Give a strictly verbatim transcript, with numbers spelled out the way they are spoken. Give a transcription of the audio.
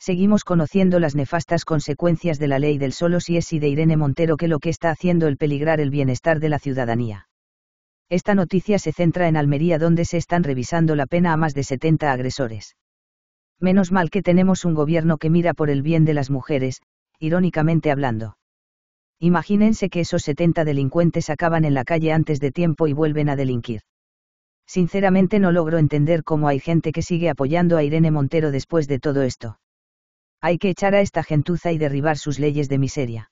seguimos conociendo las nefastas consecuencias de la ley del solo si es y de Irene Montero, que lo que está haciendo el peligrar el bienestar de la ciudadanía. Esta noticia se centra en Almería, donde se están revisando la pena a más de setenta agresores. Menos mal que tenemos un gobierno que mira por el bien de las mujeres, irónicamente hablando. Imagínense que esos setenta delincuentes acaban en la calle antes de tiempo y vuelven a delinquir. Sinceramente no logro entender cómo hay gente que sigue apoyando a Irene Montero después de todo esto. Hay que echar a esta gentuza y derribar sus leyes de miseria.